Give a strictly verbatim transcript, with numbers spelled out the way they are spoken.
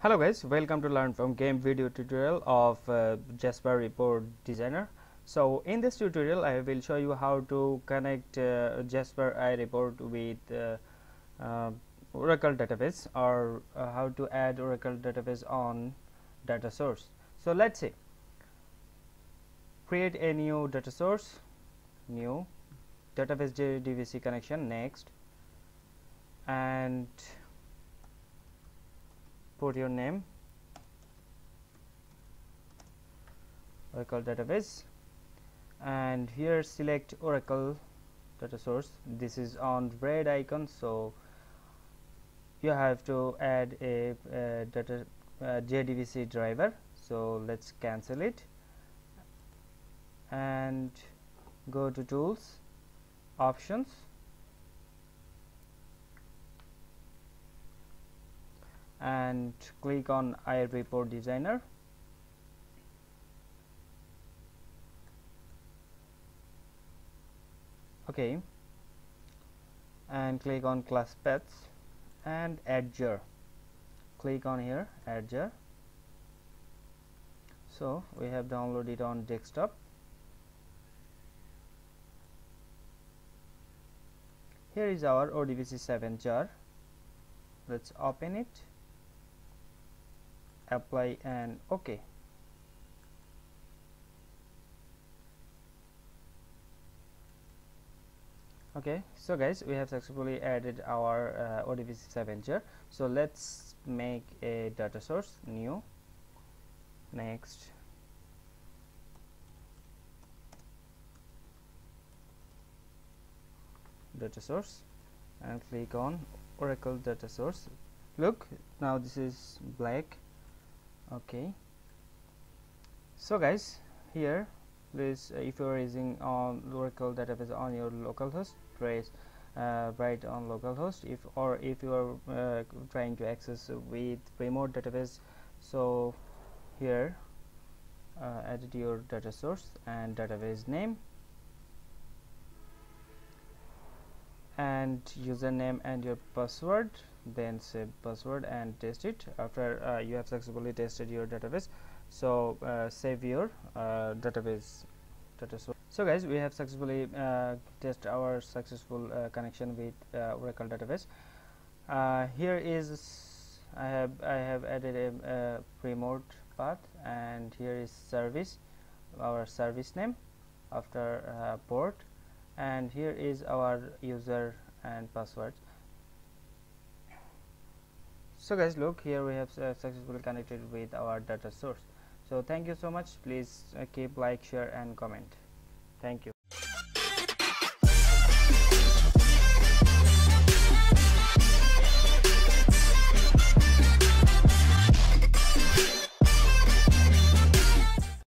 Hello guys, welcome to Learn From Game video tutorial of uh, Jasper Report Designer. So in this tutorial I will show you how to connect uh, Jasper iReport with uh, uh, Oracle database, or uh, how to add Oracle database on Datasource. So let's see, create a new Datasource, new database J D B C connection, next, and put your name, Oracle database, and here select Oracle Datasource. This is on red icon, so you have to add a uh, data uh, J D B C driver. So let's cancel it and go to tools, options, and click on iReport Designer. Okay, and click on class pets and Azure. Click on here, Azure. So we have downloaded it on desktop. Here is our O D B C seven jar. Let's open it, apply and OK. Okay, so guys, we have successfully added our uh, O D B C seven jar. So let's make a data source, new, next, data source, and click on Oracle data source. Look, now this is black. Okay, so guys, here please, uh, if you are using on Oracle database on your localhost, press uh, right on localhost. If or if you are uh, trying to access with remote database, so here uh, edit your data source and database name and username and your password, then save password and test it. After uh, you have successfully tested your database, so uh, save your uh, database data source. So guys, we have successfully uh, test our successful uh, connection with uh, Oracle database. Uh, here is I have I have added a uh, remote path, and here is service, our service name, after uh, port, and here is our user and password. So guys, look, here we have uh, successfully connected with our data source. So thank you so much. Please uh, keep like, share and comment. Thank you.